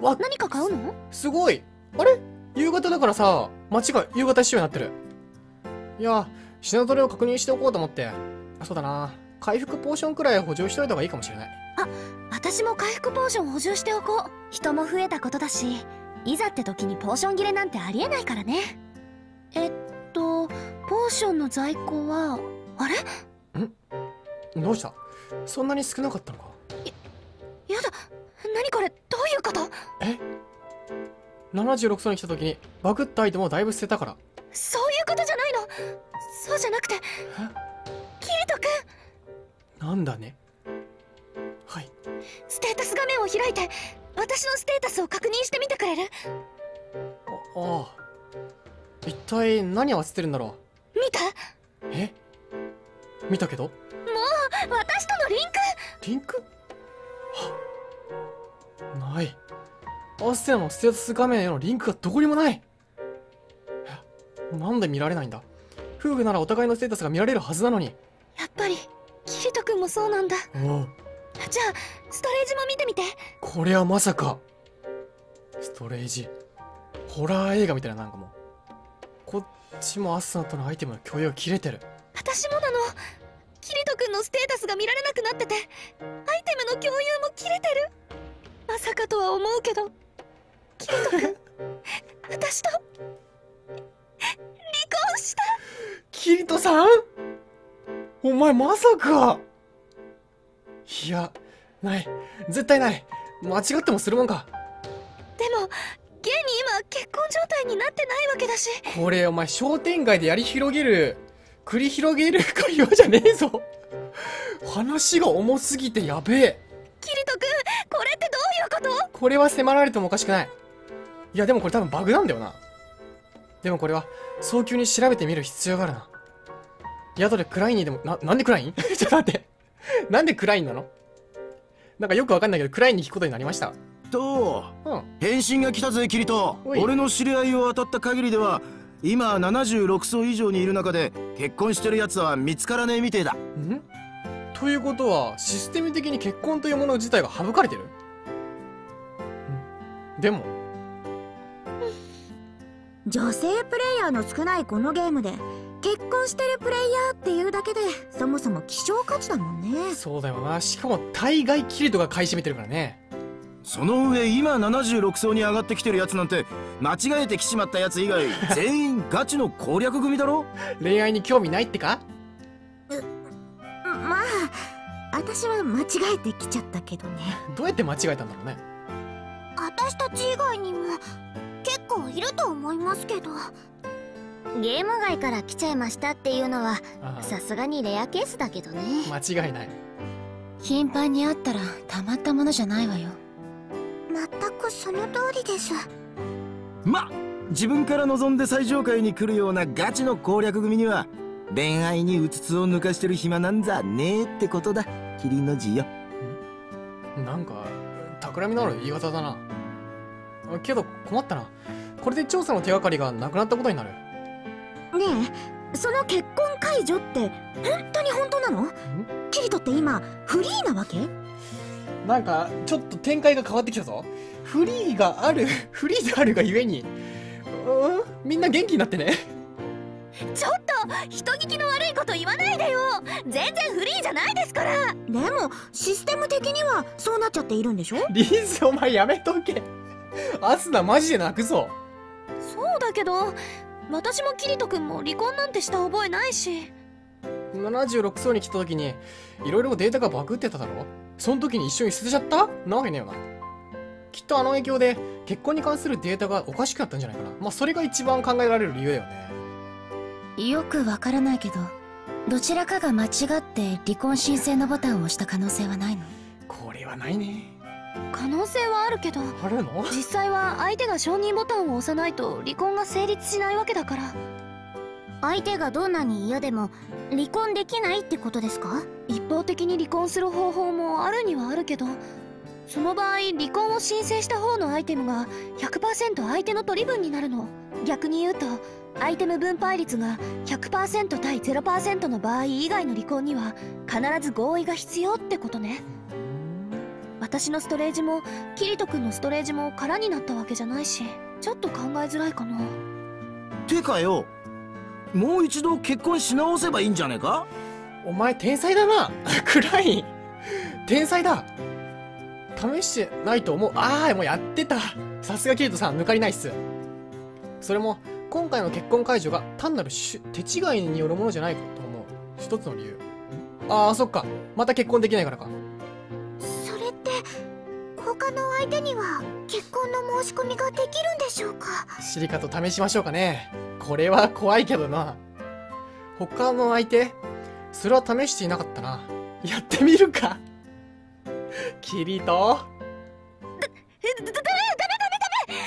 わ、何か買うの？すごい。あれ？夕方だからさ、街が夕方仕様になってる。いや、品取りを確認しておこうと思って。そうだな。回復ポーションくらい補充しといた方がいいかもしれない。あ、私も回復ポーション補充しておこう。人も増えたことだし、いざって時にポーション切れなんてありえないからね。ポーションの在庫は、あれ？ん？どうした？そんなに少なかったのか？やだ、何これ、どういうこと？え？76層に来た時にバグったアイテムをだいぶ捨てたから。そういうことじゃないの。そうじゃなくて、キリトくんなんだね。はい、ステータス画面を開いて私のステータスを確認してみてくれる？ああ、一体何を捨てるんだろう。見た？え？見たけど、もう私とのリンクはない。アステナのステータス画面へのリンクがどこにもない。なんで見られないんだ。夫婦ならお互いのステータスが見られるはずなのに。やっぱりキリト君もそうなんだ。おう、じゃあストレージも見てみて。これはまさかストレージホラー映画みたいな。なんかもうこっちもアスナとのアイテムの共有が切れてる。私もなの。キリト君のステータスが見られなくなってて、アイテムの共有も切れてる。まさかとは思うけど、キリト君私と離婚した。キリトさん、お前まさか。いや、ない、絶対ない。間違ってもするもんか。でも現に今結婚状態になってないわけだし。これお前商店街でやり広げる繰り広げる会話じゃねえぞ。話が重すぎてやべえ。キリト君、これってどういうこと？これは迫られてもおかしくない。いやでもこれ多分バグなんだよな。でもこれは早急に調べてみる必要があるな。いや、後でクラインにでも、なんでクライン？ちょっと待ってなんでクラインなの？なんかよくわかんないけどクラインに聞くことになりました。と、返信が来たぜキリト。俺の知り合いを当たった限りでは今76層以上にいる中で結婚してるやつは見つからねえみてえだ。ん？ということはシステム的に結婚というもの自体が省かれてる？でも女性プレイヤーの少ないこのゲームで結婚してるプレイヤーっていうだけでそもそも希少価値だもんね。そうだよな。しかも大概キリトが買い占めてるからね。その上今76層に上がってきてるやつなんて間違えてきちまったやつ以外全員ガチの攻略組だろ。恋愛に興味ないってか？まあ私は間違えてきちゃったけどね。どうやって間違えたんだろうね。私たち以外にも結構いると思いますけど。ゲーム外から来ちゃいましたっていうのはさすがにレアケースだけどね。間違いない。頻繁に会ったらたまったものじゃないわよ。全くその通りです。ま、自分から望んで最上階に来るようなガチの攻略組には恋愛にうつつを抜かしてる暇なんざねえってことだ、キリのじよ。なんか企みのある言い方だな。けど困ったな。これで調査の手がかりがなくなったことになる。ねえ、その結婚解除って本当なの？キリトって今フリーなわけ？なんかちょっと展開が変わってきたぞ。フリーがあるフリーであるがゆえに、みんな元気になってね。ちょっと人聞きの悪いこと言わないでよ。全然フリーじゃないですから。でもシステム的にはそうなっちゃっているんでしょ？リース、お前やめとけ。アスナマジで泣くぞ。そうだけど私もキリト君も離婚なんてした覚えないし。76層に来た時にいろいろデータがバグってただろ。その時に一緒に捨てちゃったなわけねえよな。きっとあの影響で結婚に関するデータがおかしくなったんじゃないかな。まあそれが一番考えられる理由だよね。よくわからないけどどちらかが間違って離婚申請のボタンを押した可能性はないの？これはないね。可能性はあるけど、あるの？実際は相手が承認ボタンを押さないと離婚が成立しないわけだから。相手がどんなに嫌でも離婚できないってことですか？一方的に離婚する方法もあるにはあるけど、その場合離婚を申請した方のアイテムが 100% 相手の取り分になるの。逆に言うとアイテム分配率が 100% 対 0% の場合以外の離婚には必ず合意が必要ってことね。私のストレージもキリト君のストレージも空になったわけじゃないし、ちょっと考えづらいかな。てかよ、もう一度結婚し直せばいいんじゃねえか。お前天才だなクライン天才だ。試してないと思う。ああ、もうやってた。さすがキリトさん、抜かりないっす。それも今回の結婚解除が単なる手違いによるものじゃないかと思う一つの理由。ああ、そっか、また結婚できないからか。それって他の相手には結婚の申し込みができるんでしょうか。シリカと試しましょうかね。これは怖いけどな。他の相手、それは試していなかったな。やってみるかキリト。ダメ、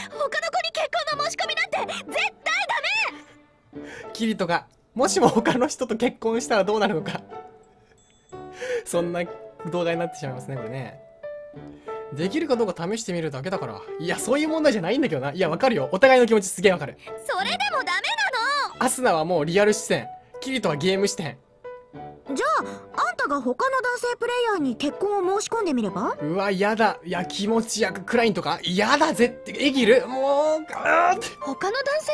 他の子に結婚の申し込みなんて絶対ダメ。キリトがもしも他の人と結婚したらどうなるのかそんな動画になってしまいますね、これね。できるかどうか試してみるだけだから。いや、そういう問題じゃないんだけどな。いや、わかるよ。お互いの気持ちすげえわかる。それでもダメなの。アスナはもうリアル視点。キリトはゲーム視点。じゃあ、あんたが他の男性プレイヤーに結婚を申し込んでみれば？うわ、やだ。いや、気持ちやクラインとか。やだ、絶対。エギルもう、他の男性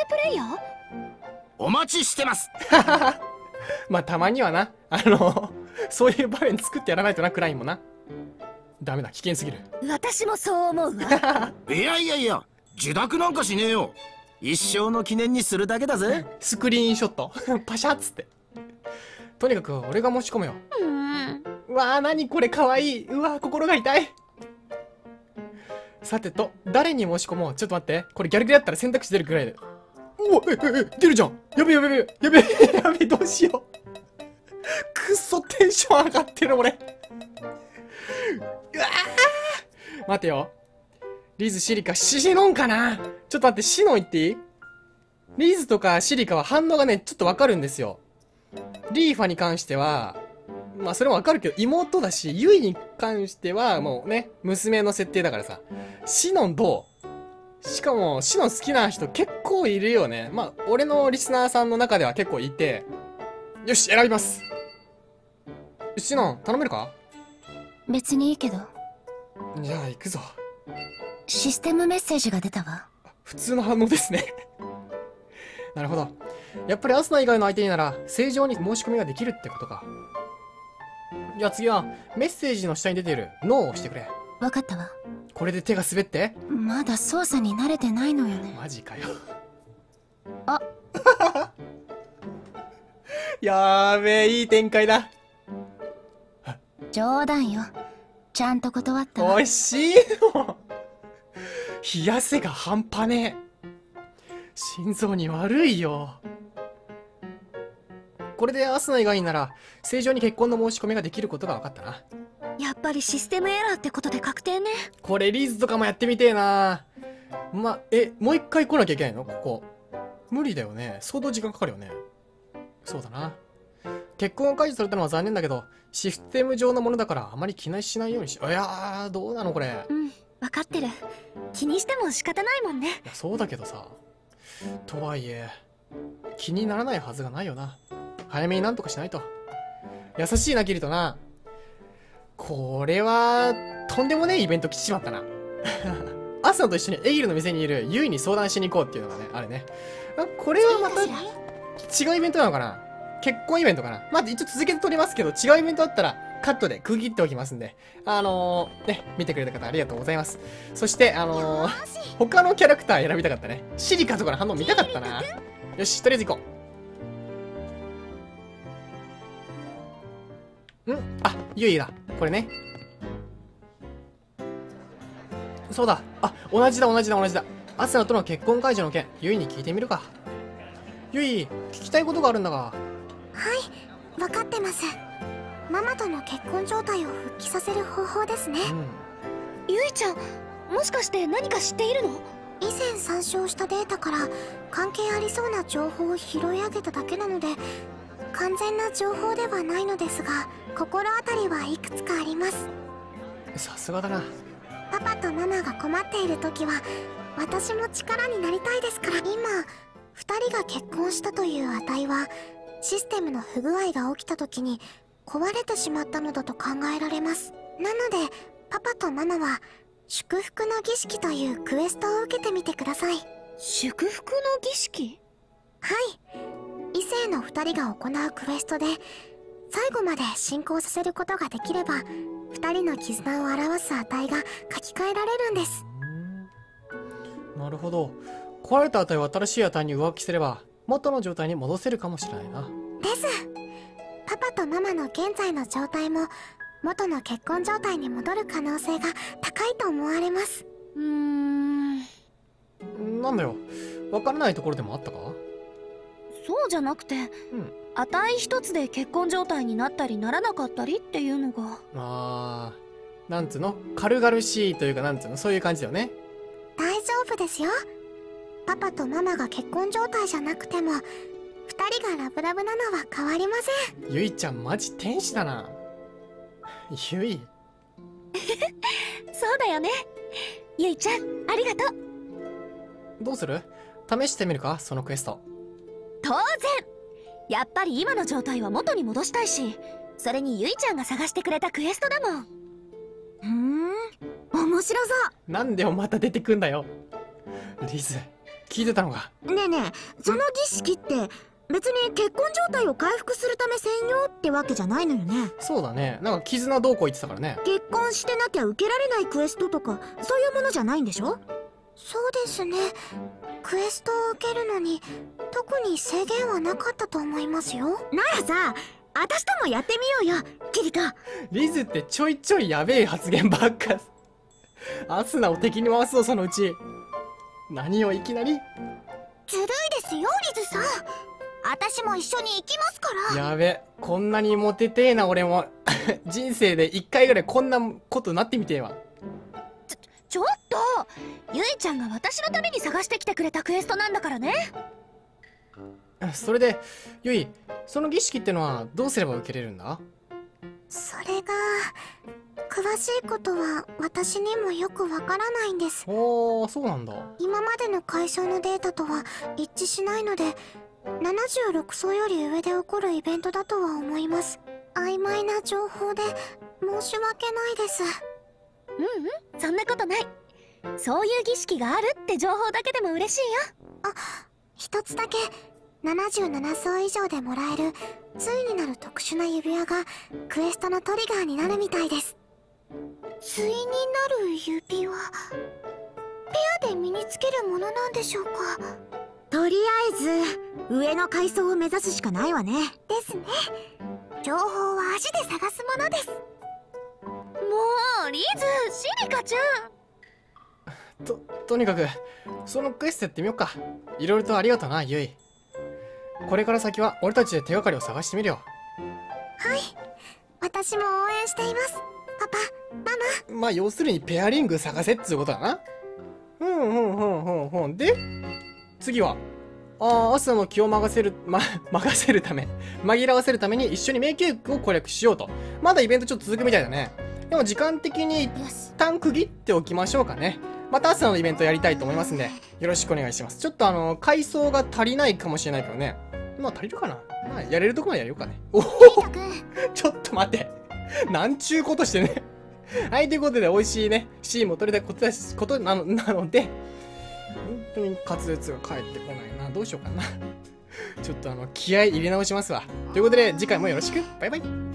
プレイヤー？お待ちしてます。まあ、たまにはな。そういう場面作ってやらないとな、クラインもな。ダメだ、危険すぎる。私もそう思うわいや、受諾なんかしねえよ。一生の記念にするだけだぜ。スクリーンショットパシャッつって。とにかく俺が申し込むよ。うわー、何これ、かわいい。うわー、心が痛い。さてと、誰に申し込もう。ちょっと待って、これギャルゲだったら選択肢出るくらいで。おお、出るじゃん。やべ、どうしようくっそテンション上がってる俺うわあ、待てよ。リズ、シリカ、シノンかな。ちょっと待って、シノン言っていい？リズとかシリカは反応がね、ちょっとわかるんですよ。リーファに関しては、まあそれもわかるけど、妹だし、ユイに関してはもうね、娘の設定だからさ。シノンどう？しかも、シノン好きな人結構いるよね。まあ、俺のリスナーさんの中では結構いて。よし、選びます。シノン、頼めるか？別にいいけど。じゃあ行くぞ。システムメッセージが出たわ。普通の反応ですねなるほど。やっぱりアスナ以外の相手になら正常に申し込みができるってことか。じゃあ次はメッセージの下に出ているノーを押してくれ。分かったわ。これで手が滑って。まだ操作に慣れてないのよね。マジかよあやーべえ、いい展開だ。冗談よ、ちゃんと断ったわ。おいしいの冷や汗が半端ねえ。心臓に悪いよ。これでアスナ以外なら正常に結婚の申し込みができることが分かったな。やっぱりシステムエラーってことで確定ね。これリーズとかもやってみてえな。ま、もう一回来なきゃいけないの？ここ無理だよね。相当時間かかるよね。そうだな。結婚を解除されたのは残念だけど、システム上のものだからあまり気にしないようにし。いやー、どうなのこれ。うん、分かってる。気にしても仕方ないもんね。いや、そうだけどさ。とはいえ気にならないはずがないよな。早めになんとかしないと。優しいなキリトな。これはとんでもねえイベント来てしまったなアスナと一緒にエギルの店にいるユイに相談しに行こうっていうのがね、あれね。これはまた違うイベントなのかな。結婚イベントかな。まあ、一応続けて撮りますけど、違うイベントだったらカットで区切っておきますんで、ね、見てくれた方ありがとうございます。そして、他のキャラクター選びたかったね。シリカとかの反応見たかったな。よし、とりあえず行こう。あ、ユイだ。これね。そうだ。あ、同じだ。アスナとの結婚解除の件、ユイに聞いてみるか。ユイ、聞きたいことがあるんだが。はい、分かってます。ママとの結婚状態を復帰させる方法ですね。ユイちゃん、もしかして何か知っているの？以前参照したデータから関係ありそうな情報を拾い上げただけなので、完全な情報ではないのですが、心当たりはいくつかあります。さすがだな。パパとママが困っている時は、私も力になりたいですから。今、2人が結婚したという値は、システムの不具合が起きた時に壊れてしまったのだと考えられます。なのでパパとママは祝福の儀式というクエストを受けてみてください。祝福の儀式？はい、異性の2人が行うクエストで、最後まで進行させることができれば2人の絆を表す値が書き換えられるんです。なるほど。壊れた値を新しい値に上書きすれば元の状態に戻せるかもしれないな。です。パパとママの現在の状態も元の結婚状態に戻る可能性が高いと思われます。なんだよ、わからないところでもあったか？そうじゃなくて、値一つで結婚状態になったりならなかったりっていうのが、なんつうの、軽々しいというか、なんつうの、そういう感じだよね。大丈夫ですよ。パパとママが結婚状態じゃなくても2人がラブラブなのは変わりません。ゆいちゃんマジ天使だな。ゆいそうだよね。ゆいちゃんありがとう。どうする？試してみるか、そのクエスト。当然。やっぱり今の状態は元に戻したいし、それにゆいちゃんが探してくれたクエストだもん。面白そう。なんでまた出てくんだよ、リズ。聞いてたのか？ねえねえ、その儀式って別に結婚状態を回復するため専用ってわけじゃないのよね。そうだね、なんか絆どうこう言ってたからね。結婚してなきゃ受けられないクエストとかそういうものじゃないんでしょ？そうですね、クエストを受けるのに特に制限はなかったと思いますよ。ならさ、私ともやってみようよ、キリト。リズってちょいちょいやべえ発言ばっか。アスナを敵に回すぞ、そのうち。何をいきなり。ずるいですよリズさん、私も一緒に行きますから。やべ、こんなにモテてえな俺も人生で1回ぐらいこんなことなってみてえわ。ちょっとゆいちゃんが私のために探してきてくれたクエストなんだからね。それでゆい、その儀式ってのはどうすれば受けれるんだ？それが詳しいことは私にもよくわからないんです。そうなんだ。今までの解消のデータとは一致しないので、76層より上で起こるイベントだとは思います。曖昧な情報で申し訳ないです。そんなことない。そういう儀式があるって情報だけでも嬉しいよ。一つだけ、77層以上でもらえるついになる特殊な指輪がクエストのトリガーになるみたいです。ついになる指輪、ペアで身につけるものなんでしょうか？とりあえず上の階層を目指すしかないわね。ですね、情報は足で探すものです。もうリズ、シリカちゃん、とにかくそのクエストやってみようか。いろいろとありがとなユイ。これから先は俺たちで手がかりを探してみるよ。はい、私も応援しています。パパ、ママ。まあ要するにペアリング探せっつうことだな。で次はアスナの気を任せるため、紛らわせるために一緒に迷宮を攻略しようと。まだイベントちょっと続くみたいだね。でも時間的に一旦区切っておきましょうかね。またアスナのイベントやりたいと思いますんで、よろしくお願いします。ちょっと階層が足りないかもしれないけどね。まあ足りるかな。まあやれるとこまでやりようかね。おおちょっと待てなんちゅうことしてねはい、ということで、美味しいね、シーンも取れたことなので、本当に滑舌が返ってこないな。どうしようかな。ちょっと気合い入れ直しますわ。ということで、次回もよろしく。バイバイ。